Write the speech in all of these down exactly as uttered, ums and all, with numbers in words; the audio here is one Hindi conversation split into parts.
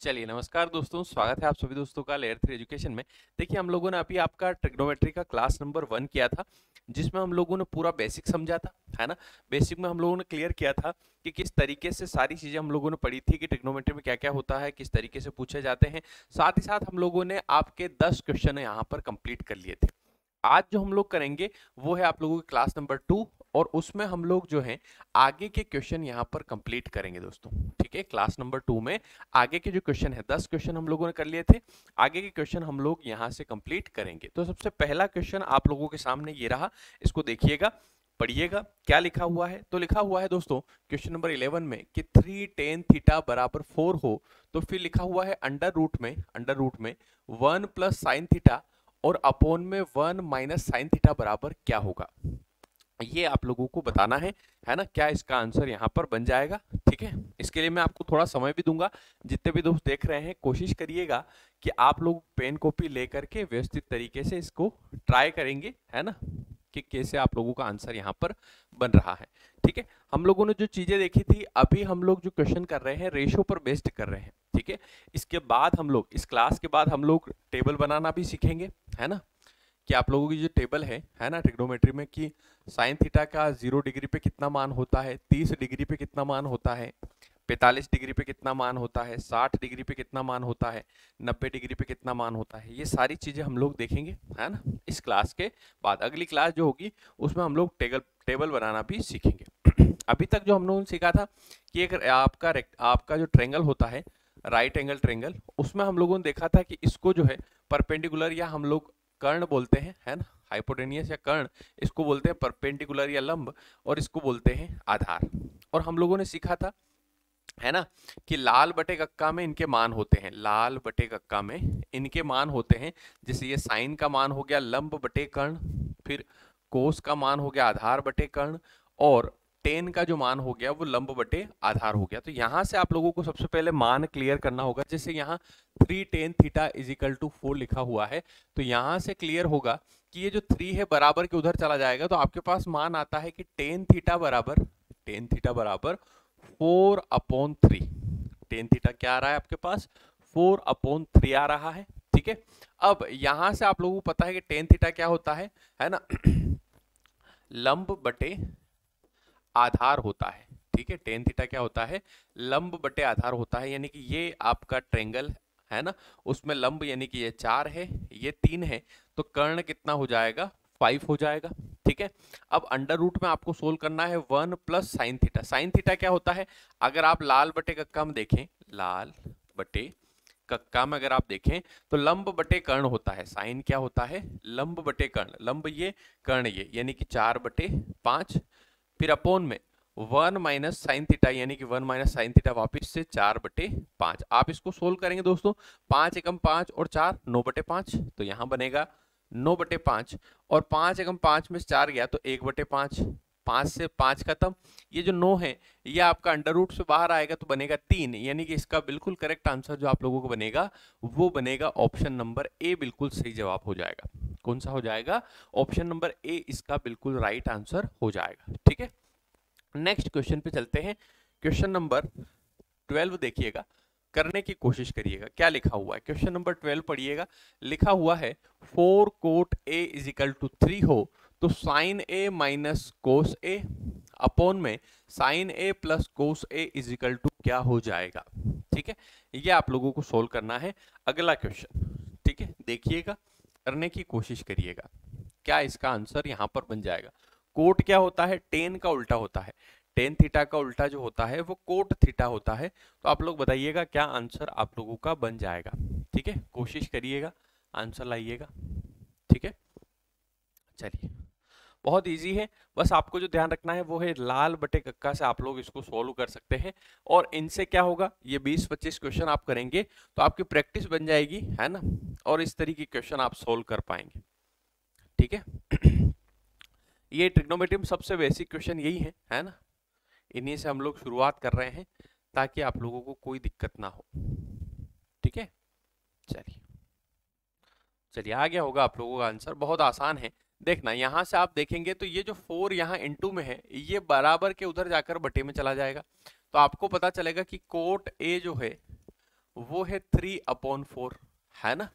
चलिए नमस्कार दोस्तों, स्वागत है आप सभी दोस्तों का लेयर थ्री एजुकेशन में। देखिए हम लोगों ने अभी आपका ट्रिग्नोमेट्री का क्लास नंबर वन किया था, जिसमें हम लोगों ने पूरा बेसिक समझा था, है ना। बेसिक में हम लोगों ने क्लियर किया था कि किस तरीके से सारी चीज़ें हम लोगों ने पढ़ी थी कि ट्रिग्नोमेट्री में क्या क्या होता है, किस तरीके से पूछे जाते हैं। साथ ही साथ हम लोगों ने आपके दस क्वेश्चन यहाँ पर कंप्लीट कर लिए थे। आज जो हम लोग करेंगे वो है आप लोगों के क्लास नंबर टू, और उसमें हम लोग जो हैं आगे के क्वेश्चन यहाँ पर कंप्लीट करेंगे दोस्तों, ठीक है। क्लास नंबर टू में आगे के जो क्वेश्चन है, दस क्वेश्चन हम लोगों ने कर लिए थे, आगे के क्वेश्चन हम लोग यहाँ से कंप्लीट करेंगे। तो सबसे पहला क्वेश्चन आप लोगों के सामने ये रहा, इसको देखिएगा, पढ़िएगा क्या लिखा हुआ है। तो लिखा हुआ है दोस्तों क्वेश्चन नंबर इलेवन में कि थ्री टेन थीटा बराबर फोर हो, तो फिर लिखा हुआ है अंडर रूट में अंडर रूट में वन प्लस साइन थीटा और अपोन में वन माइनस साइन थीटा बराबर क्या होगा, ये आप लोगों को बताना है, है ना। क्या इसका आंसर यहाँ पर बन जाएगा, ठीक है। इसके लिए मैं आपको थोड़ा समय भी दूंगा। जितने भी दोस्त देख रहे हैं, कोशिश करिएगा कि आप लोग पेन कॉपी ले करके व्यवस्थित तरीके से इसको ट्राई करेंगे, है ना, कि कैसे आप लोगों का आंसर यहाँ पर बन रहा है, ठीक है। हम लोगों ने जो चीज़ें देखी थी, अभी हम लोग जो क्वेश्चन कर रहे हैं रेशो पर बेस्ड कर रहे हैं, ठीक है। इसके बाद हम लोग इस क्लास के बाद हम लोग टेबल बनाना भी सीखेंगे, है ना, कि आप लोगों की जो टेबल है है ना ट्रिग्नोमेट्री में, कि साइन थीटा का जीरो डिग्री पे कितना मान होता है, तीस डिग्री पे कितना मान होता है, पैंतालीस डिग्री पे कितना मान होता है, साठ डिग्री पे कितना मान होता है, नब्बे डिग्री पे कितना मान होता है, ये सारी चीज़ें हम लोग देखेंगे, है ना। इस क्लास के बाद अगली क्लास जो होगी उसमें हम लोग टेबल टेबल बनाना भी सीखेंगे। अभी तक जो हम लोगों ने सीखा था कि एक आपका आपका जो ट्रेंगल होता है, राइट एंगल ट्रेंगल, उसमें हम लोगों ने देखा था कि इसको जो है परपेंडिकुलर या हम लोग कर्ण बोलते हैं, है ना, हाइपोटेनियस या कर्ण, इसको बोलते हैं परपेंडिकुलर या लंब, और इसको बोलते हैं आधार। और हम लोगों ने सीखा था, है ना, कि लाल बटे कक्का में इनके मान होते हैं, लाल बटे कक्का में इनके मान होते हैं। जैसे ये साइन का मान हो गया लंब बटे कर्ण, फिर कोस का मान हो गया आधार बटे कर्ण, और टेन का जो मान हो गया वो लंब बटे आधार हो गया। तो यहाँ से आप लोगों को सबसे पहले मान क्लियर करना होगा। जैसे यहाँ three ten theta is equal to four लिखा हुआ है, तो यहाँ से क्लियर होगा कि ये जो थ्री है बराबर के उधर चला जाएगा, तो आपके पास मान आता है कि टेन थीटा बराबर टेन थीटा बराबर four upon three. Ten theta क्या आ रहा है आपके पास, फोर अपॉन थ्री आ रहा है, ठीक है। अब यहाँ से आप लोगों को पता है कि टेन थीटा क्या होता है, है ना, लंब बटे आधार होता है, ठीक है। टेन थीटा क्या होता है, लंब बटे आधार होता है, यानी कि ये आपका ट्रेंगल है ना, उसमें लंब यानी कि ये चार है, ये तीन है, तो कर्ण कितना हो जाएगा, फाइव हो जाएगा, ठीक है। अब अंडर रूट में आपको सोल्व करना है one plus sine theta. Sine theta क्या होता है, अगर आप लाल बटे कक्का में देखें, लाल बटे कक्का में अगर आप देखें तो लंब बटे कर्ण होता है। साइन क्या होता है, लंब बटे कर्ण, लंब ये कर्ण ये, यानी कि चार बटे पाँच, फिर अपोन में वन माइनस साइन थीटा, यानी कि वन माइनस साइन थीटा वापिस से चार बटे पाँच। आप इसको सोल्व करेंगे दोस्तों, पाँच एकम पाँच और चार नौ बटे पाँच, तो यहाँ बनेगा नौ बटे पाँच, और पाँच एकम पाँच में से चार गया तो एक बटे पाँच, पाँच से पाँच खत्म, ये जो नौ है ये आपका अंडर रूट से बाहर आएगा तो बनेगा तीन, यानी कि इसका बिल्कुल करेक्ट आंसर जो आप लोगों को बनेगा वो बनेगा ऑप्शन नंबर ए, बिल्कुल सही जवाब हो जाएगा। कौन सा हो जाएगा, ऑप्शन नंबर ए इसका बिल्कुल राइट आंसर हो जाएगा, ठीक है। नेक्स्ट क्वेश्चन पे चलते हैं, क्वेश्चन नंबर ट्वेल्व देखिएगा, करने की कोशिश करिएगा। क्या लिखा हुआ है, क्वेश्चन नंबर ट्वेल्व पढ़िएगा। लिखा हुआ है four cot A is equal to three हो, तो sine A minus cos A upon में sine A plus cos A is equal to क्या हो जाएगा, ठीक है। ये आप लोगों को सोल्व करना है अगला क्वेश्चन, ठीक है। देखिएगा, करने की कोशिश करिएगा, क्या इसका आंसर यहाँ पर बन जाएगा। कोट क्या होता है, टेन का उल्टा होता है, टेन थीटा का उल्टा जो होता है वो कोट थीटा होता है। तो आप लोग बताइएगा क्या आंसर आप लोगों का बन जाएगा, ठीक है। कोशिश करिएगा, आंसर लाइएगा, ठीक है। चलिए, बहुत इजी है, बस आपको जो ध्यान रखना है वो है लाल बटे कक्का से आप लोग इसको सोल्व कर सकते हैं, और इनसे क्या होगा, ये बीस पच्चीस क्वेश्चन आप करेंगे तो आपकी प्रैक्टिस बन जाएगी, है ना, और इस तरीके के क्वेश्चन आप सोल्व कर पाएंगे, ठीक है। ये ट्रिग्नोमेट्री में सबसे बेसिक क्वेश्चन यही है, है ना, इन्हीं से हम लोग शुरुआत कर रहे हैं ताकि आप लोगों को कोई दिक्कत ना हो, ठीक है। चलिए चलिए आ गया होगा आप लोगों का आंसर, बहुत आसान है। देखना, यहाँ से आप देखेंगे तो ये जो फोर यहाँ इनटू में है ये बराबर के उधर जाकर बटे में चला जाएगा, तो आपको पता चलेगा कि कोट ए जो है वो है थ्री अपॉन फोर, है ना।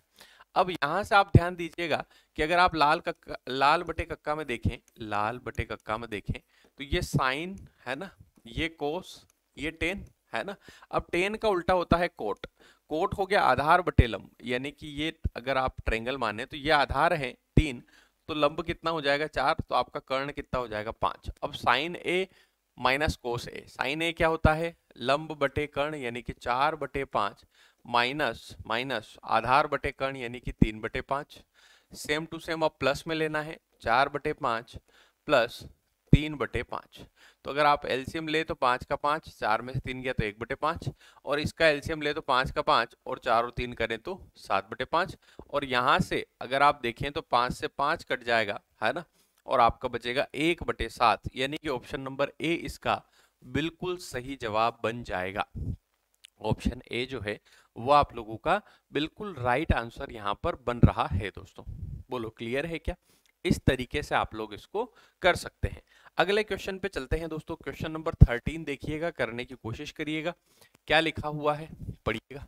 अब यहाँ से आप ध्यान दीजिएगा कि अगर आप लाल कक्का लाल बटे कक्का में देखें लाल बटे कक्का में देखें तो ये साइन है ना, ये कोस, ये टेन है ना। अब टेन का उल्टा होता है कोट, कोट हो गया आधार बटे लंब, यानी कि ये अगर आप ट्रेंगल माने तो ये आधार है तीन, तो लंब कितना हो जाएगा चार, तो आपका कर्ण कितना हो जाएगा पाँच। अब sine A minus cos A, sine A क्या होता है लंब बटे कर्ण यानी कि चार बटे पाँच माइनस माइनस आधार बटे कर्ण यानी कि तीन बटे पाँच। सेम टू सेम अब प्लस में लेना है, चार बटे पाँच प्लस तीन बटे पाँच। तो अगर आप एलसीएम ले तो पाँच का पाँच, चार में से तीन गया तो एक बटे पाँच, और इसका एलसीएम ले तो पाँच का पाँच और चार और तीन करें तो सात बटे पाँच। और यहाँ से अगर आप देखें तो पाँच से पाँच कट जाएगा है ना, और आपका बचेगा एक बटे सात, यानी कि ऑप्शन नंबर ए इसका बिल्कुल सही जवाब बन जाएगा। ऑप्शन ए जो है वो आप लोगों का बिल्कुल राइट आंसर यहाँ पर बन रहा है दोस्तों। बोलो क्लियर है क्या? इस तरीके से आप लोग इसको कर सकते हैं। अगले क्वेश्चन पे चलते हैं दोस्तों। क्वेश्चन नंबर थर्टीन देखिएगा, करने की कोशिश करिएगा। क्या लिखा हुआ है पढ़िएगा।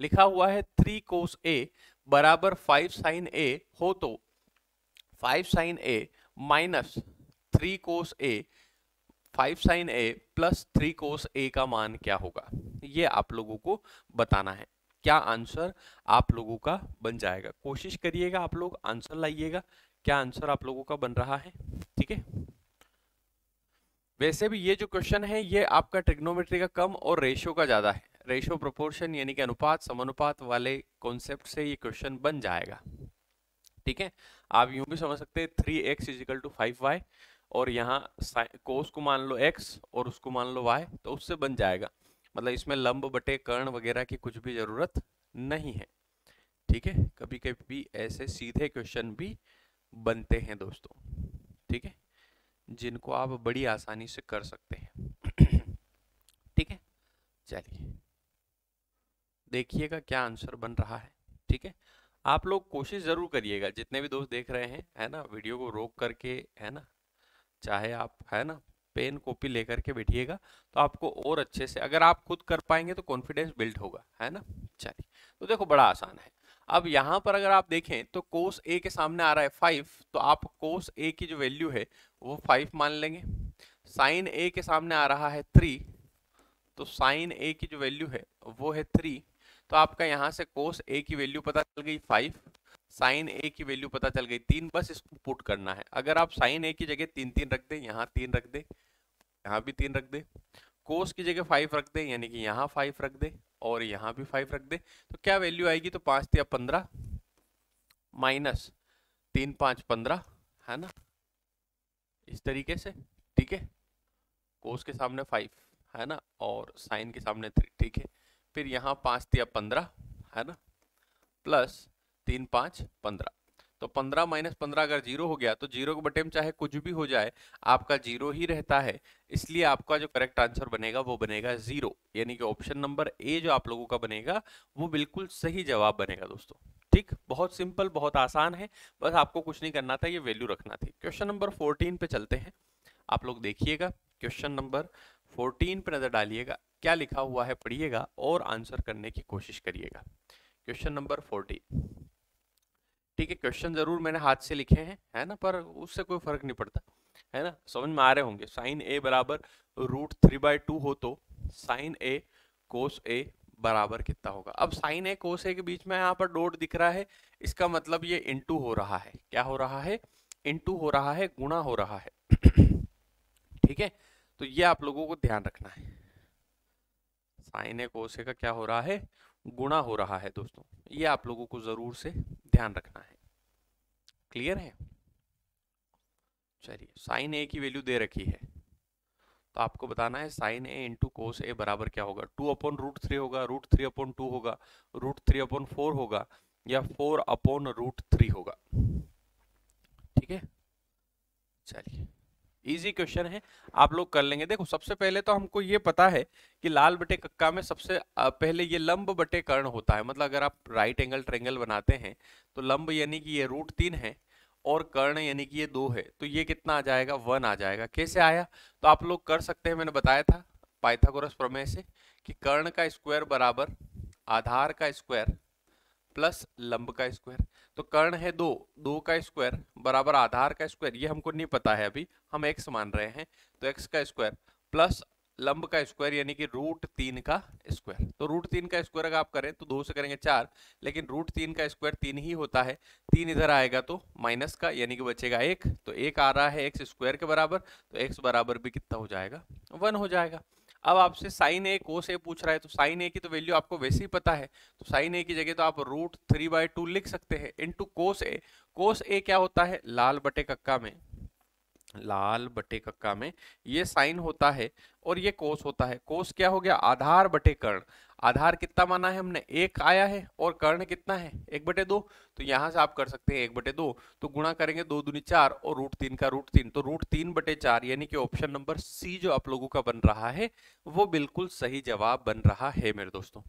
लिखा हुआ है थ्री कोस ए बराबर फाइव साइन ए हो तो five sine A minus three cos A five sine A plus three cos A का मान क्या होगा, ये आप लोगों को बताना है। क्या आंसर आप लोगों का बन जाएगा, कोशिश करिएगा आप लोग आंसर लाइएगा। क्या आंसर आप लोगों का बन रहा है, ठीक है। वैसे भी ये जो क्वेश्चन है ये आपका ट्रिग्नोमेट्री का कम और रेशियो का ज्यादा है। रेशियो प्रोपोर्शन यानी कि अनुपात समानुपात वाले कॉन्सेप्ट से ये क्वेश्चन बन जाएगा, ठीक है। आप यूं भी समझ सकते हैं three x is equal to five y, और यहाँ कोस को मान लो एक्स और उसको मान लो वाई, तो उससे बन जाएगा। मतलब इसमें लंब बटे कर्ण वगैरह की कुछ भी जरूरत नहीं है, ठीक है। कभी कभी ऐसे सीधे क्वेश्चन भी बनते हैं दोस्तों, ठीक है, जिनको आप बड़ी आसानी से कर सकते हैं, ठीक है। चलिए देखिएगा क्या आंसर बन रहा है, ठीक है। आप लोग कोशिश जरूर करिएगा, जितने भी दोस्त देख रहे हैं है ना, वीडियो को रोक करके है ना, चाहे आप है ना पेन कॉपी लेकर के बैठिएगा, तो आपको और अच्छे से, अगर आप खुद कर पाएंगे तो कॉन्फिडेंस बिल्ड होगा, है ना। चलिए तो देखो बड़ा आसान है। अब यहाँ पर अगर आप देखें तो कोस ए के सामने आ रहा है फाइव, तो आप कोस ए की जो वैल्यू है वो फाइव मान लेंगे। साइन ए के सामने आ रहा है थ्री, तो साइन ए की जो वैल्यू है वो है थ्री, तो आपका यहाँ से कोस ए की वैल्यू पता चल गई फाइव, साइन ए की वैल्यू पता चल गई तीन, बस इसको पुट करना है। अगर आप साइन ए की जगह तीन तीन रख दें, यहाँ तीन रख दें, यहाँ भी तीन रख दें, कोस की जगह फाइव रख दें यानी कि यहाँ फाइव रख दें और यहाँ भी फाइव रख दें, तो क्या वैल्यू आएगी, तो पाँच या पंद्रह माइनस तीन पाँच पंद्रह, है ना, इस तरीके से, ठीक है। कोस के सामने फाइव है ना और साइन के सामने थ्री, ठीक है। फिर यहाँ पाँच या पंद्रह है ना प्लस तीन पाँच पंद्रह, तो पंद्रह माइनस पंद्रह अगर जीरो हो गया तो जीरो के बटे में चाहे कुछ भी हो जाए आपका जीरो ही रहता है, इसलिए आपका जो करेक्ट आंसर बनेगा वो बनेगा जीरो, यानी कि ऑप्शन नंबर ए जो आप लोगों का बनेगा वो बिल्कुल सही जवाब बनेगा दोस्तों, ठीक। बहुत सिंपल बहुत आसान है, बस आपको कुछ नहीं करना था, ये वैल्यू रखना थी। क्वेश्चन नंबर फोर्टीन पे चलते हैं, आप लोग देखिएगा। क्वेश्चन नंबर फोर्टीन पे नजर डालिएगा, क्या लिखा हुआ है पढ़िएगा और आंसर करने की कोशिश करिएगा। क्वेश्चन नंबर फोर्टीन, ठीक है। क्वेश्चन जरूर मैंने हाथ से लिखे हैं है ना, पर उससे कोई फर्क नहीं पड़ता, है ना, समझ में आ रहे होंगे। साइन ए बराबर रूट थ्री बाई टू हो तो साइन ए कोस ए बराबर कितना होगा। अब साइन ए कोस ए के बीच में यहाँ पर डॉट दिख रहा है, इसका मतलब ये इनटू हो रहा है। क्या हो रहा है, इनटू हो रहा है, गुणा हो रहा है, ठीक है। तो ये आप लोगों को ध्यान रखना है, साइन ए कोस ए का क्या हो रहा है, गुणा हो रहा है दोस्तों। ये आप लोगों को जरूर से ध्यान रखना है, क्लियर है। चलिए साइन ए की वैल्यू दे रखी है तो आपको बताना है साइन ए इंटू कोस ए बराबर क्या होगा, टू अपॉन रूट थ्री होगा, रूट थ्री अपॉन टू होगा, रूट थ्री अपॉन फोर होगा, या फोर अपॉन रूट थ्री होगा, ठीक है। चलिए इजी क्वेश्चन है, आप लोग कर लेंगे। देखो सबसे पहले तो हमको ये पता है कि लाल बटे कक्का में सबसे पहले ये लंब बटे कर्ण होता है, मतलब अगर आप राइट एंगल ट्रेंगल बनाते हैं तो लंब यानी कि ये रूट तीन है और कर्ण यानी कि ये दो है, तो ये कितना आ जाएगा, वन आ जाएगा। कैसे आया तो आप लोग कर सकते हैं, मैंने बताया था पाइथागोरस प्रमेय से कि कर्ण का स्क्वायर बराबर आधार का स्क्वायर प्लस लंब का स्क्वायर। तो कर्ण है दो, दो का स्क्वायर बराबर आधार का स्क्वायर, ये हमको नहीं पता है अभी, हम एक्स मान रहे हैं। तो एक्स का स्क्वायर प्लस लंब का स्क्वायर यानी कि रूट तीन का स्क्वायर। तो रूट तीन का स्क्वायर अगर आप करें तो दो से करेंगे चार, लेकिन रूट तीन का स्क्वायर तीन ही होता है, तीन इधर आएगा तो माइनस का यानी कि बचेगा एक। तो एक आ रहा है एक्स स्क्वायर के बराबर, तो एक्स बराबर भी कितना हो जाएगा, वन हो जाएगा। अब आपसे साइन ए कोस ए पूछ रहा है, तो साइन ए की तो वैल्यू आपको वैसे ही पता है, तो साइन ए की जगह तो आप रूट थ्री बाई टू लिख सकते हैं इंटू कोस ए। कोस ए क्या होता है, लाल बटे कक्का में, लाल बटे कक्का में ये साइन होता है और ये कोस होता है। कोस क्या हो गया, आधार बटे कर्ण। आधार कितना माना है हमने, एक आया है, और कर्ण कितना है, एक बटे दो। तो यहाँ से आप कर सकते हैं एक बटे दो, तो गुणा करेंगे दो दूनी चार और रूट तीन का रूट तीन, तो रूट तीन बटे चार यानी कि ऑप्शन नंबर सी जो आप लोगों का बन रहा है वो बिल्कुल सही जवाब बन रहा है मेरे दोस्तों।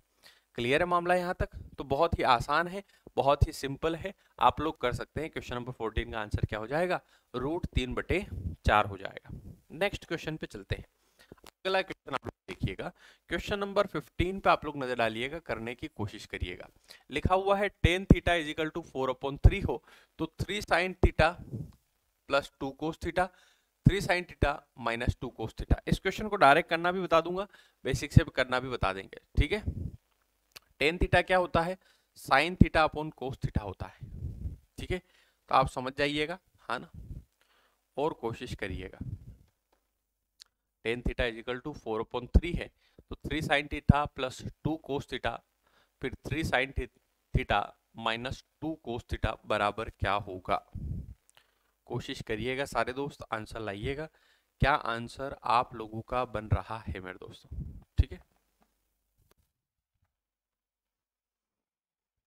क्लियर है मामला यहाँ तक? तो बहुत ही आसान है, बहुत ही सिंपल है, आप लोग कर सकते हैं। क्वेश्चन नंबर फोर्टीन का आंसर क्या हो जाएगा, रूट तीन बटे चार हो जाएगा। नेक्स्ट क्वेश्चन पे चलते हैं। अगला क्वेश्चन आप लोग देखिएगा, क्वेश्चन नंबर फिफ्टीन पे आप लोग नजर डालिएगा, करने की कोशिश करिएगा। लिखा हुआ है tan theta is equal to four upon three हो, तो three sine theta plus two cos theta, three sine theta minus two cos theta. इस क्वेश्चन को डायरेक्ट करना भी बता दूंगा, बेसिक से करना भी बता देंगे, ठीक है। टेन थीटा क्या होता है, sine theta upon cos theta होता है, ठीक है। तो आप समझ जाइएगा, हाँ ना, और कोशिश करिएगा। Tan theta is equal to four upon three है, तो three sine theta plus two cos theta, फिर three sine theta minus two cos theta बराबर क्या होगा। कोशिश करिएगा सारे दोस्त, आंसर लाइएगा। क्या आंसर आप लोगों का बन रहा है मेरे दोस्तों, ठीक है।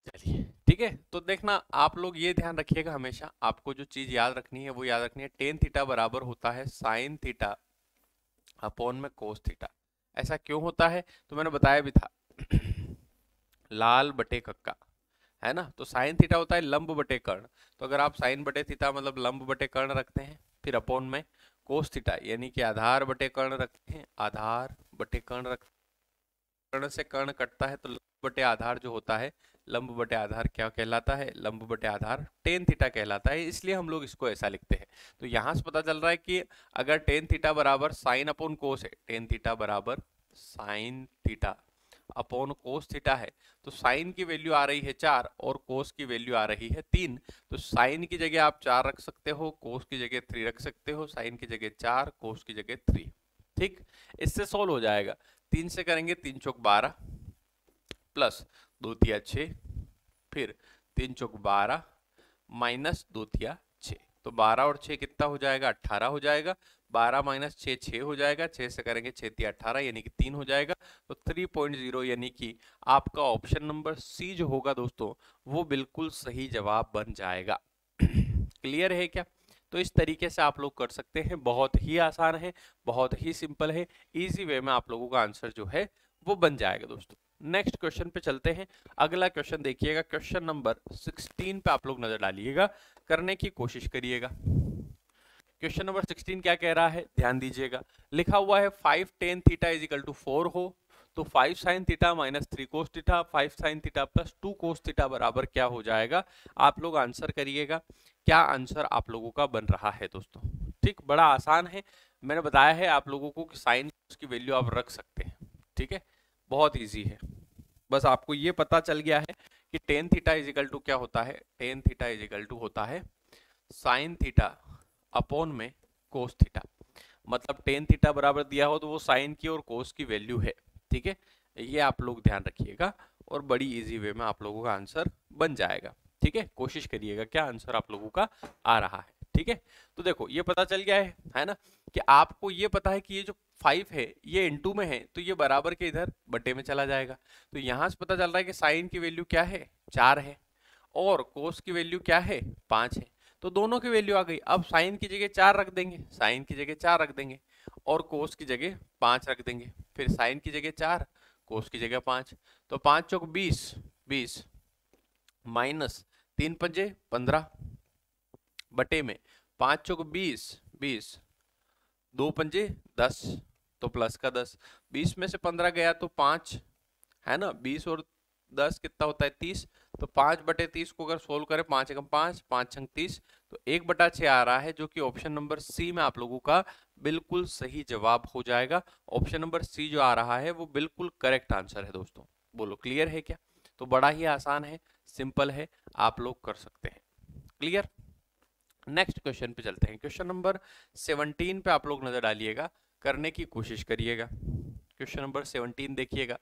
चलिए, ठीक है। तो देखना आप लोग, ये ध्यान रखिएगा हमेशा, आपको जो चीज याद रखनी है वो याद रखनी है। टेन थीटा बराबर होता है साइन थीटा अपॉन में कोस थीटा। ऐसा क्यों होता है, तो मैंने बताया भी था, लाल बटे कक्का है ना। तो साइन थीटा होता है लंब बटे कर्ण, तो अगर आप साइन बटे थीटा मतलब लंब बटे कर्ण रखते हैं, फिर अपॉन में कोस थीटा यानी कि आधार बटे कर्ण रखते हैं, आधार बटे कर्ण रखते हैं, कर्ण से कर्ण कटता है तो लंब बटे आधार जो होता है, लंब बटे आधार क्या कहलाता है, लंब बटे आधार टेन थीटा कहलाता है, इसलिए हम लोग इसको ऐसा लिखते हैं। तो यहाँ से पता चल रहा है कि अगर टेन थीटा बराबर साइन अपॉन कोस है, टेन थीटा बराबर sine theta upon cos theta है, तो साइन की वैल्यू आ रही है चार और कोस की वैल्यू आ रही है तीन। तो साइन की जगह आप चार रख सकते हो, कोस की जगह थ्री रख सकते हो, साइन की जगह चार, कोस की जगह थ्री, ठीक। इससे सोल्व हो जाएगा, तीन से करेंगे तीन चौक बारह प्लस दो तिया छः, फिर तीन चौक बारह माइनस दो तिया छः, तो बारह और छः कितना हो जाएगा, अट्ठारह हो जाएगा। बारह माइनस छः छः हो जाएगा, छः से करेंगे छः तिया अट्ठारह यानी कि तीन हो जाएगा। तो थ्री पॉइंट जीरो यानी कि आपका ऑप्शन नंबर सी जो होगा दोस्तों वो बिल्कुल सही जवाब बन जाएगा। क्लियर है क्या? तो इस तरीके से आप लोग कर सकते हैं, बहुत ही आसान है, बहुत ही सिंपल है, इजी वे में आप लोगों का आंसर जो है वो बन जाएगा दोस्तों। नेक्स्ट क्वेश्चन पे चलते हैं। अगला क्वेश्चन देखिएगा, क्वेश्चन नंबर सिक्सटीन पे आप लोग नजर डालिएगा, करने की कोशिश करिएगा। क्वेश्चन नंबर सिक्सटीन क्या कह रहा है, ध्यान दीजिएगा। लिखा हुआ है five tan theta is equal to four हो, तो five sine theta minus three cos theta, five sine theta plus two cos theta बराबर क्या हो जाएगा। आप लोग आंसर करिएगा, क्या आंसर आप लोगों का बन रहा है दोस्तों, ठीक। बड़ा आसान है, मैंने बताया है आप लोगों को कि साइन की वैल्यू आप रख सकते हैं, ठीक है, बहुत इजी है। बस आपको ये पता चल गया है कि tan theta is equal to क्या होता है, tan theta is equal to होता है साइन थीटा अपॉन में कोस थीटा। मतलब टेन थीटा बराबर दिया हो तो वो साइन की और कोस की वैल्यू है, ठीक है, ये आप लोग ध्यान रखिएगा और बड़ी इजी वे में आप लोगों का आंसर बन जाएगा, ठीक है। कोशिश करिएगा क्या आंसर आप लोगों का आ रहा है, ठीक है। तो देखो ये पता चल गया है, है ना, कि आपको ये पता है कि ये जो फाइव है ये इनटू में है, तो ये बराबर के इधर बटे में चला जाएगा। तो यहाँ से पता चल रहा है कि साइन की वैल्यू क्या है, चार है, और कोस की वैल्यू क्या है, पाँच है। तो दोनों की वैल्यू आ गई। अब साइन की जगह चार रख देंगे, साइन की जगह चार रख देंगे, और कोस की जगह पाँच रख देंगे, फिर साइन की जगह चार, कोस की जगह पाँच, तो पाँच चौक बीस, बीस माइनस तीन पंजे पंद्रह बटे में पाँच चौक बीस, बीस दो पंजे दस, तो प्लस का दस, बीस में से पंद्रह गया तो पाँच है ना, बीस और दस कितना होता है तीस, तो पाँच बटे तीस को अगर सोल्व करें पाँच एकम पाँच पाँच छंग तीस तो एक बटा छः आ रहा है, जो कि ऑप्शन नंबर सी में आप लोगों का बिल्कुल सही जवाब हो जाएगा। ऑप्शन नंबर सी जो आ रहा है वो बिल्कुल करेक्ट आंसर है दोस्तों। बोलो क्लियर है क्या? तो बड़ा ही आसान है, सिंपल है, आप लोग कर सकते हैं। क्लियर? नेक्स्ट क्वेश्चन पे चलते हैं। क्वेश्चन नंबर सेवनटीन पे आप लोग नजर डालिएगा, करने की कोशिश करिएगा। क्वेश्चन नंबर सेवनटीन देखिएगा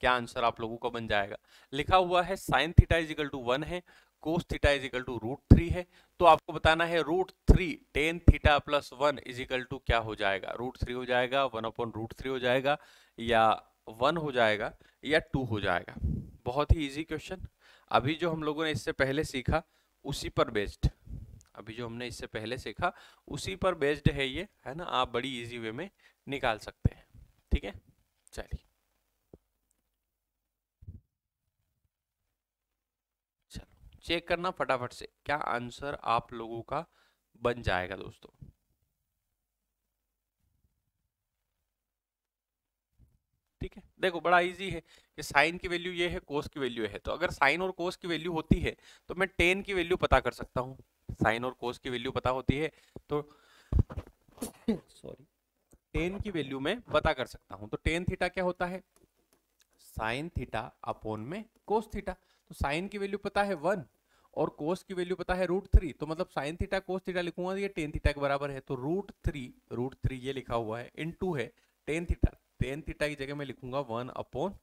क्या आंसर आप लोगों का बन जाएगा। लिखा हुआ है sine theta is equal to one है, cos theta is equal to root three है, तो आपको बताना है root three ten theta plus one is equal to क्या हो जाएगा? रूट थ्री हो जाएगा, वन अपॉन रूट थ्री हो जाएगा, या वन हो जाएगा या टू हो जाएगा। बहुत ही इजी क्वेश्चन। अभी जो हम लोगों ने इससे पहले सीखा उसी पर बेस्ड अभी जो हमने इससे पहले सीखा उसी पर बेस्ड है ये, है ना। आप बड़ी इजी वे में निकाल सकते हैं, ठीक है। चलिए चलो चेक करना फटाफट से क्या आंसर आप लोगों का बन जाएगा दोस्तों। ठीक है, देखो बड़ा इजी है कि साइन की वैल्यू ये है, कोस की वैल्यू है, तो अगर साइन और कोस की वैल्यू होती है तो मैं टेन की वैल्यू पता कर सकता हूँ। साइन और कोस की वैल्यू पता होती है तो सॉरी टेन की वैल्यू में पता कर सकता हूँ। तो टेन थीटा क्या होता है? साइन थीटा अपॉन में कोस थीटा। तो साइन की वैल्यू पता है वन और कोस की वैल्यू पता है रूट थ्री, तो मतलब साइन थीटा कोस थीटा लिखूंगा ये टेन थीटा के बराबर है। तो रूट थ्री रूट थ्री ये लिखा हुआ है इन टू है टेन थीटा टेन थीटा की जगह मैं लिखूंगा वन अपॉन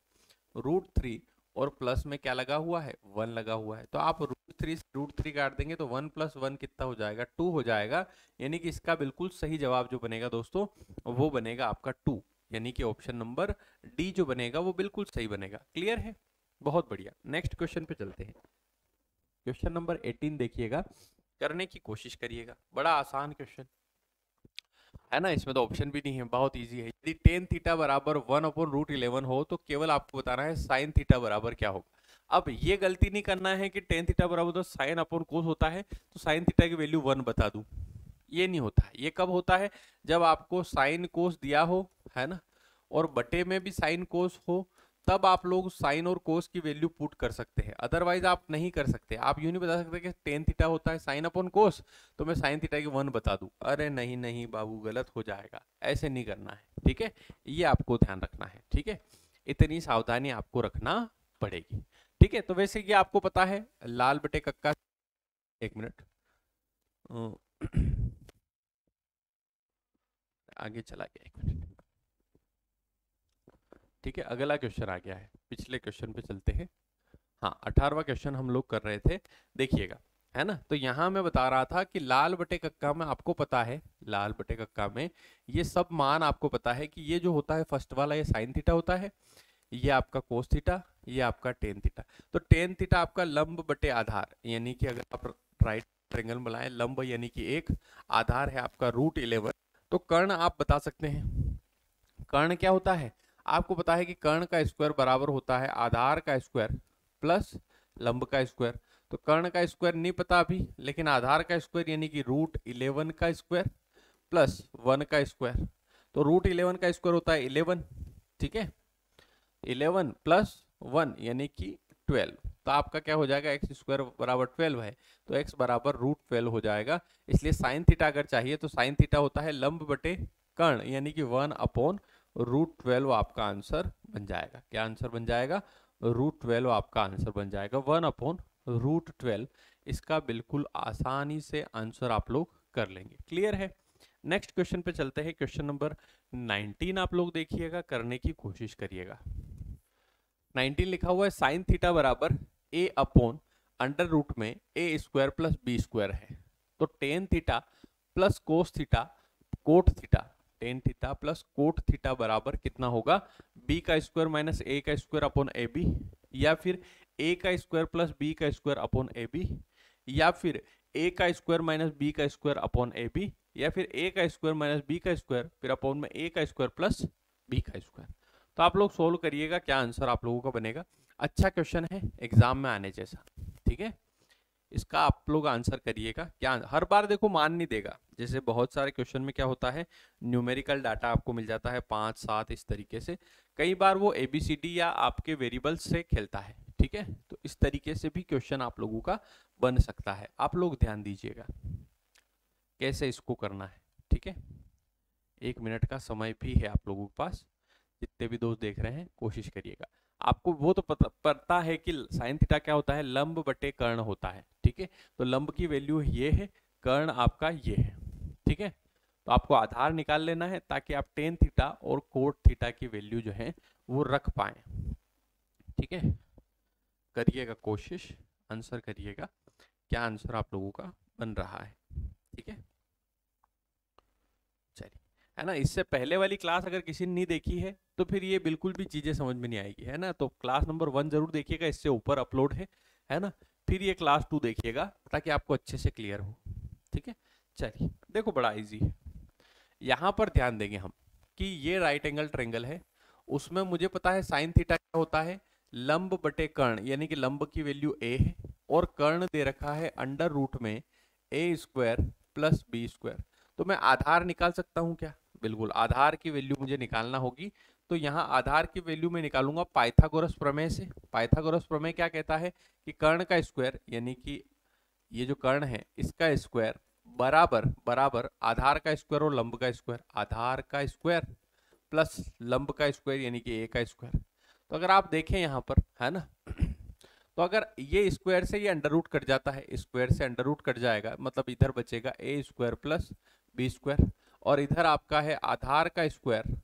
रूट थ्री और प्लस में क्या लगा हुआ है? वन लगा हुआ है। तो आप रूट थ्री रूट थ्री काट देंगे तो वन प्लस वन कितना हो जाएगा? टू हो जाएगा। यानी कि इसका बिल्कुल सही जवाब जो बनेगा दोस्तों वो बनेगा आपका टू, यानी कि ऑप्शन नंबर डी जो बनेगा वो बिल्कुल सही बनेगा। क्लियर है? बहुत बढ़िया। नेक्स्ट क्वेश्चन पे चलते हैं। क्वेश्चन नंबर एटीन देखिएगा, करने की कोशिश करिएगा। बड़ा आसान क्वेश्चन है ना, इसमें तो ऑप्शन भी नहीं है, बहुत इजी है। यदि टेन थीटा बराबर वन अपॉन रूट इलेवन हो तो केवल आपको बताना है साइन थीटा बराबर क्या होगा। अब ये गलती नहीं करना है कि टेन थीटा बराबर तो साइन अपॉन कोस होता है तो साइन थीटा की वैल्यू वन बता दूं, ये नहीं होता है। ये कब होता है? जब आपको साइन कोस दिया हो, है ना, और बटे में भी साइन कोस हो, तब आप लोग साइन और कोस की वैल्यू पुट कर सकते हैं, अदरवाइज आप नहीं कर सकते। आप यूं नहीं बता सकते कि टेन थीटा होता है साइन अपॉन कोस तो मैं साइन थीटा की वन बता दूं, अरे नहीं नहीं बाबू गलत हो जाएगा, ऐसे नहीं करना है। ठीक है, ये आपको ध्यान रखना है। ठीक है, इतनी सावधानी आपको रखना पड़ेगी। ठीक है, तो वैसे ये आपको पता है लाल बटे कक्का, एक मिनट आगे चला गया, एक मिनट। ठीक है, अगला क्वेश्चन आ गया है, पिछले क्वेश्चन पे चलते हैं। हाँ, अठारहवां क्वेश्चन हम लोग कर रहे थे, देखिएगा, है ना। तो यहाँ मैं बता रहा था कि लाल बटे कक्का में आपको पता है, लाल बटे कक्का में ये सब मान आपको पता है कि ये जो होता है फर्स्ट वाला ये साइन थीटा होता है, ये आपका कोस थीटा, ये आपका टेन थीटा। तो टेन थीटा आपका लंब बटे आधार, यानी कि अगर आप राइट ट्रेंगल बनाए लंब यानी कि एक, आधार है आपका रूट इलेवन। तो कर्ण आप बता सकते हैं, कर्ण क्या होता है? आपको पता है कि कर्ण का स्क्वायर बराबर होता है आधार का स्क्वायर प्लस लंब का स्क्वायर। तो कर्ण का स्क्वायर नहीं पता अभी, लेकिन आधार का स्क्वायर यानी कि रूट इलेवन का स्क्वायर प्लस वन का स्क्वायर। तो रूट इलेवन का स्क्वायर होता है इलेवन, ठीक है, इलेवन प्लस वन यानी कि ट्वेल्व। तो आपका क्या हो जाएगा? एक्स स्क्वायर बराबर ट्वेल्व है, तो एक्स बराबर रूट ट्वेल्व हो जाएगा। इसलिए साइन थीटा अगर चाहिए तो साइन थीटा होता है लंब बटे कर्ण यानी कि वन अपॉन रूट ट्वेल्व आपका आंसर बन जाएगा। क्या आंसर बन जाएगा? रूट ट्वेल्व आपका आंसर बन जाएगा, वन अपॉन रूट ट्वेल्व। इसका बिल्कुल आसानी से आंसर आप लोग कर लेंगे। क्लियर है? नेक्स्ट क्वेश्चन पे चलते हैं। क्वेश्चन नंबर नाइनटीन आप लोग देखिएगा, करने की कोशिश करिएगा। नाइनटीन लिखा हुआ है साइन थीटा बराबर ए अपॉन अंडर रूट में A square plus B square है। तो tan theta plus cos theta cot theta tan theta plus cot theta बराबर कितना होगा? b का स्क्वायर माइनस a का स्क्वायर अपॉन ए बी, या फिर a का स्क्वायर प्लस b का स्क्वायर अपॉन ए बी, या फिर a का स्क्वायर माइनस b का स्क्वायर अपॉन ए बी, या फिर a का स्क्वायर माइनस b का स्क्वायर फिर अपॉन में a का स्क्वायर प्लस b का स्क्वायर। तो आप लोग सोल्व करिएगा क्या आंसर आप लोगों का बनेगा। अच्छा क्वेश्चन है, एग्जाम में आने जैसा, ठीक है। इसका आप लोग आंसर करिएगा। क्या हर बार देखो मान नहीं देगा, जैसे बहुत सारे क्वेश्चन में क्या होता है न्यूमेरिकल डाटा आपको मिल जाता है पाँच सात इस तरीके से, कई बार वो ए बी सी डी या आपके वेरिएबल्स से खेलता है। ठीक है। तो इस तरीके से भी क्वेश्चन आप लोगों का बन सकता है, आप लोग ध्यान दीजिएगा कैसे इसको करना है, ठीक है। एक मिनट का समय भी है आप लोगों के पास, जितने भी दोस्त देख रहे हैं कोशिश करिएगा। आपको वो तो पता, पता है कि साइन थीटा क्या होता है, लंब बटे कर्ण होता है, ठीक है। तो लंब की वैल्यू ये है, कर्ण आपका ये है, ठीक है। तो आपको आधार निकाल लेना है ताकि आप टेन थीटा और कोट थीटा की वैल्यू जो है वो रख पाए, ठीक है। करिएगा कोशिश, आंसर करिएगा क्या आंसर आप लोगों का बन रहा है, ठीक है। चलिए, है ना, इससे पहले वाली क्लास अगर किसी ने नहीं देखी है तो फिर ये बिल्कुल भी चीजें समझ में नहीं आएगी, है ना। तो क्लास नंबर वन जरूर देखिएगा, इससे ऊपर अपलोड है, है ना। फिर ये क्लास टू देखिएगा ताकि आपको अच्छे से क्लियर हो, ठीक है। चलिए देखो, बड़ा इजी है। यहाँ पर ध्यान देंगे हम कि ये राइट एंगल ट्रेंगल है, उसमें मुझे पता है साइन थीटा क्या होता है, लंब बटे कर्ण, यानी कि लंब की वैल्यू ए है और कर्ण दे रखा है अंडर रूट में A square plus B square. तो मैं आधार निकाल सकता हूँ क्या? बिल्कुल, आधार की वैल्यू मुझे निकालना होगी। तो यहाँ आधार की वैल्यू मैं निकालूंगा पाइथागोरस प्रमेय से। पाइथागोरस प्रमेय क्या कहता है कि कर्ण का स्क्वायर, यानी कि ये जो कर्ण है इसका स्क्वायर बराबर बराबर आधार का स्क्वायर और लंब का स्क्वायर, आधार का स्क्वायर प्लस लंब का स्क्वायर यानी कि ए का स्क्वायर। तो अगर आप देखें यहाँ पर, है ना, तो अगर ये स्क्वायर से ये अंडर रूट कट जाता है, स्क्वायर से अंडर रूट कट जाएगा, मतलब इधर बचेगा A square plus B square और इधर आपका है आधार का स्क्वायर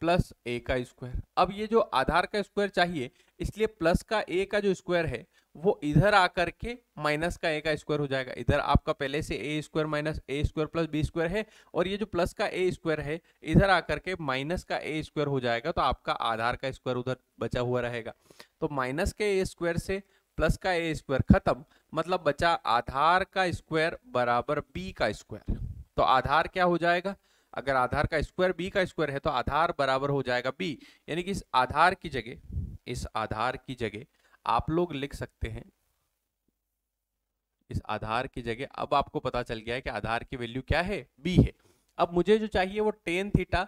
प्लस ए का स्क्वायर। अब ये जो आधार का स्क्वायर चाहिए, इसलिए प्लस का ए का जो स्क्वायर है वो इधर आकर के माइनस का ए का स्क्वायर हो जाएगा। इधर आपका पहले से A square minus A square plus B square है और ये जो प्लस का ए स्क्वायर है इधर आकर के माइनस का ए स्क्वायर हो जाएगा। तो आपका आधार का स्क्वायर उधर बचा हुआ रहेगा। तो माइनस के ए स्क्वायर से प्लस का ए स्क्वायर खत्म, मतलब बचा आधार का स्क्वायर बराबर बी का स्क्वायर। तो आधार क्या हो जाएगा, अगर आधार का स्क्वायर बी का स्क्वायर है तो आधार बराबर हो जाएगा बी, यानी कि इस आधार की जगह इस आधार की जगह आप लोग लिख सकते हैं, इस आधार की जगह, अब आपको पता चल गया है कि आधार की वैल्यू क्या है, बी है। अब मुझे जो चाहिए वो tan theta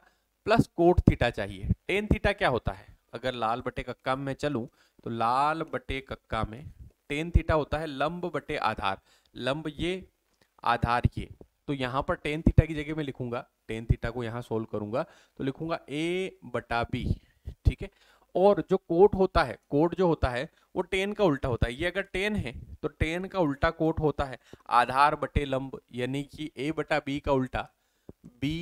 plus cot theta चाहिए। टेन थीटा क्या होता है, अगर लाल बटे कक्का में चलूं तो लाल बटे कक्का में टेन थीटा होता है लंब बटे आधार, लंब ये आधार ये। तो यहाँ पर टेन थीटा की जगह मैं लिखूंगा, टेन थीटा को यहाँ सोल्व करूंगा तो लिखूंगा ए बटा बी, ठीक है। और जो कोट होता है, कोट जो होता है वो टेन का उल्टा होता है। ये अगर टेन है तो टेन का उल्टा कोट होता है आधार बटे लंब, यानी कि ए बटा बी का उल्टा बी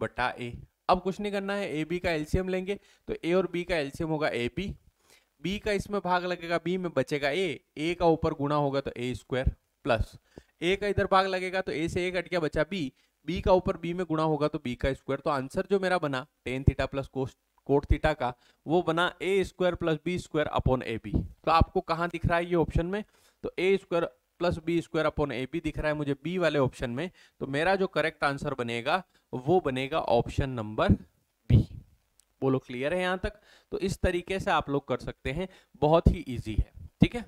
बटा ए। अब कुछ नहीं करना है, ए बी का एलसीएम लेंगे तो ए और बी का एलसीएम होगा ए बी, बी का इसमें भाग लगेगा बी में, बचेगा ए, ए का ऊपर गुणा होगा तो ए स्क्वायर प्लस ए का इधर भाग लगेगा तो ए से ए कट गया, बचा बी, बी का ऊपर बी में गुणा होगा तो बी का स्क्वायर। तो आंसर जो मेरा बना tan theta plus cos cot theta का, वो बना A square plus B square upon A B. तो आपको कहाँ दिख रहा है ये ऑप्शन में, तो A square plus B square upon A B दिख रहा है मुझे बी वाले ऑप्शन में। तो मेरा जो करेक्ट आंसर बनेगा वो बनेगा ऑप्शन नंबर बी। बोलो क्लियर है यहाँ तक? तो इस तरीके से आप लोग कर सकते हैं, बहुत ही ईजी है, ठीक है,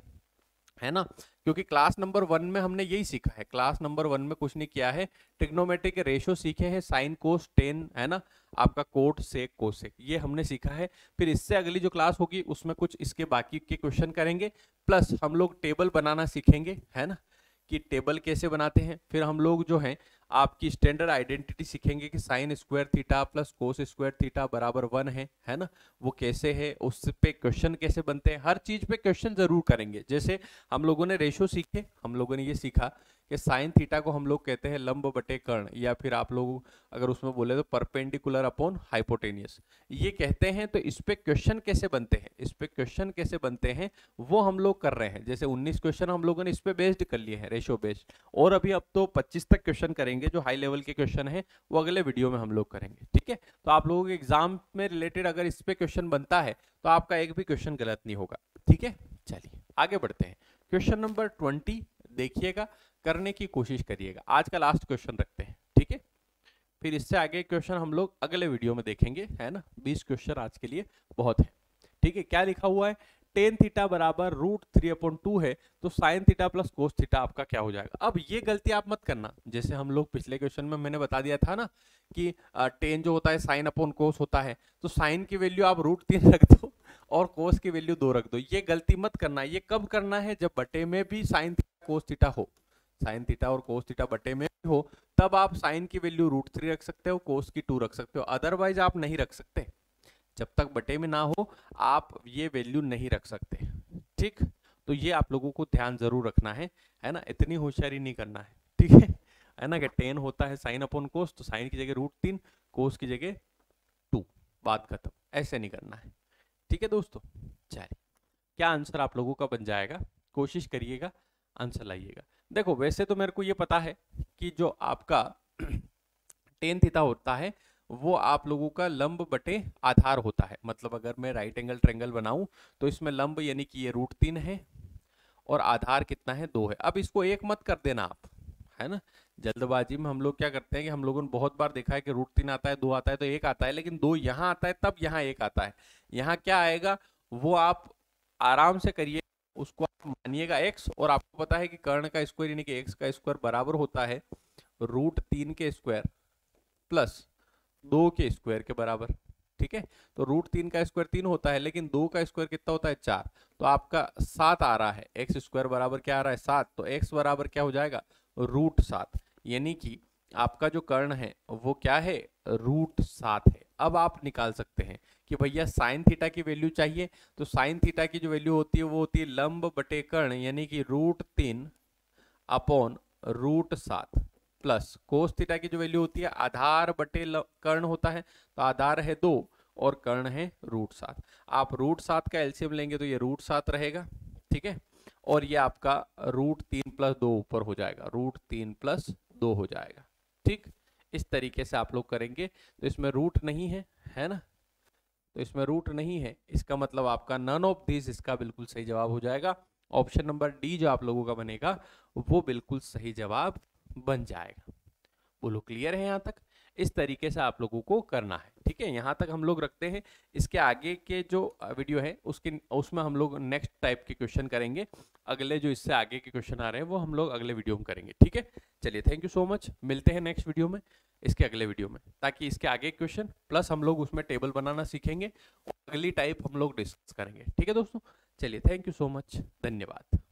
है ना। क्योंकि क्लास नंबर वन में हमने यही सीखा है, क्लास नंबर वन में कुछ नहीं किया है, ट्रिग्नोमेट्री के रेशो सीखे हैं, साइन कोस टेन, है ना, आपका कोट सेक कोसेक, ये हमने सीखा है। फिर इससे अगली जो क्लास होगी उसमें कुछ इसके बाकी के क्वेश्चन करेंगे, प्लस हम लोग टेबल बनाना सीखेंगे, है ना, कि टेबल कैसे बनाते हैं। फिर हम लोग जो है आपकी स्टैंडर्ड आइडेंटिटी सीखेंगे कि sine square theta plus cos square theta बराबर वन है, है ना, वो कैसे है, उस पे क्वेश्चन कैसे बनते हैं, हर चीज पे क्वेश्चन जरूर करेंगे। जैसे हम लोगों ने रेशो सीखे, हम लोगों ने ये सीखा कि साइन थीटा को हम लोग कहते हैं लंब बटे कर्ण, या फिर आप लोग अगर उसमें बोले तो परपेंडिकुलर अपॉन हाइपोटेनियस, ये कहते हैं। तो इस पे क्वेश्चन कैसे बनते हैं, इस पे क्वेश्चन कैसे बनते हैं वो हम लोग कर रहे हैं। जैसे उन्नीस क्वेश्चन हम लोगों ने इस पे बेस्ड कर लिए हैं, रेशो बेस्ड, और अभी अब तो पच्चीस तक क्वेश्चन करेंगे, जो हाई लेवल के क्वेश्चन है वो अगले वीडियो में हम लोग करेंगे, ठीक है। तो आप लोगों के एग्जाम में रिलेटेड अगर इस पे क्वेश्चन बनता है तो आपका एक भी क्वेश्चन गलत नहीं होगा, ठीक है। चलिए आगे बढ़ते हैं, क्वेश्चन नंबर ट्वेंटी देखिएगा, करने की कोशिश करिएगा। आज का लास्ट क्वेश्चन रखते हैं, ठीक है, फिर इससे आगे क्वेश्चन हम लोग अगले वीडियो में देखेंगे, है ना। बीस क्वेश्चन आज के लिए बहुत है, ठीक है। क्या लिखा हुआ है, टेन थीटा बराबर रूट थ्री अपॉन टू है तो sine theta plus cos theta आपका क्या हो जाएगा। अब ये गलती आप मत करना, जैसे हम लोग पिछले क्वेश्चन में मैंने बता दिया था ना कि टेन जो होता है साइन अपॉन कोस होता है, तो साइन की वैल्यू आप रूट तीन रख दो और कोस की वैल्यू दो रख दो। ये गलती मत करना। ये कब करना है? जब बटे में भी साइन थीटा कोस थीटा हो, साइन थीटा और कोस थीटा बटे में हो, तब आप साइन की वैल्यू रूट थ्री रख सकते हो, कोस की टू रख सकते हो, अदरवाइज आप नहीं रख सकते। जब तक बटे में ना हो आप ये वैल्यू नहीं रख सकते। ठीक, तो ये आप लोगों को ध्यान जरूर रखना है, है ना। इतनी होशियारी नहीं करना है, ठीक है, है ना, कि टेन होता है साइन अपॉन कोस, तो साइन की जगह रूट तीन, कोस की जगह टू, बात खत्म। ऐसे नहीं करना है, ठीक है दोस्तों। चलिए, क्या आंसर आप लोगों का बन जाएगा? कोशिश करिएगा, आंसर लाइएगा। देखो, वैसे तो मेरे को ये पता है कि जो आपका टेन थीटा होता है वो आप लोगों का लंब बटे आधार होता है। मतलब अगर मैं राइट एंगल ट्रेंगल बनाऊं तो इसमें लंब यानी कि ये रूट तीन है और आधार कितना है? दो है। अब इसको एक मत कर देना आप, है ना। जल्दबाजी में हम लोग क्या करते हैं कि हम लोगों ने बहुत बार देखा है कि रूट तीन आता है, दो आता है, तो एक आता है, लेकिन दो यहाँ आता है तब यहाँ एक आता है। यहाँ क्या आएगा वो आप आराम से करिए, उसको आप मानिएगा एक्स। और आपको पता है कि कर्ण का स्क्वायर यानी कि एक्स का स्क्वायर बराबर होता है रूट तीन के स्क्वायर प्लस दो के स्क्वायर के बराबर। ठीक है, तो रूट तीन का स्क्वायर तीन होता है, लेकिन दो का स्क्वायर कितना होता है? चार। तो आपका सात आ रहा है। एक्स स्क्वायर बराबर क्या आ रहा है? सात। तो एक्स बराबर क्या हो जाएगा? रूट सात। यानी कि आपका जो कर्ण है वो क्या है? रूट सात है। अब आप निकाल सकते हैं कि भैया साइन थीटा की वैल्यू चाहिए, तो साइन थीटा की जो वैल्यू होती है वो होती है लंब बटे कर्ण यानी कि रूट तीन अपॉन रूट सात प्लस कोस थीटा की जो वैल्यू होती है आधार बटे कर्ण होता है, तो आधार है दो और कर्ण है रूट सात। आप रूट सात का एलसीएम लेंगे तो ये रूट सात रहेगा, ठीक है, और ये आपका रूट तीन प्लस दो ऊपर हो जाएगा, रूट तीन प्लस दो हो जाएगा। ठीक, इस तरीके से आप लोग करेंगे। तो इसमें रूट नहीं है, है ना, तो इसमें रूट नहीं है, इसका मतलब आपका नन ऑफ दिस, इसका बिल्कुल सही जवाब हो जाएगा। ऑप्शन नंबर डी जो आप लोगों का बनेगा वो बिल्कुल सही जवाब बन जाएगा। बोलो क्लियर है यहाँ तक? इस तरीके से आप लोगों को करना है, ठीक है। यहाँ तक हम लोग रखते हैं। इसके आगे के जो वीडियो है उसके उसमें हम लोग नेक्स्ट टाइप के क्वेश्चन करेंगे। अगले जो इससे आगे के क्वेश्चन आ रहे हैं वो हम लोग अगले वीडियो में करेंगे, ठीक है। चलिए, थैंक यू सो मच। मिलते हैं नेक्स्ट वीडियो में, इसके अगले वीडियो में, ताकि इसके आगे क्वेश्चन प्लस हम लोग उसमें टेबल बनाना सीखेंगे और अगली टाइप हम लोग डिस्कस करेंगे, ठीक है दोस्तों। चलिए, थैंक यू सो मच, धन्यवाद।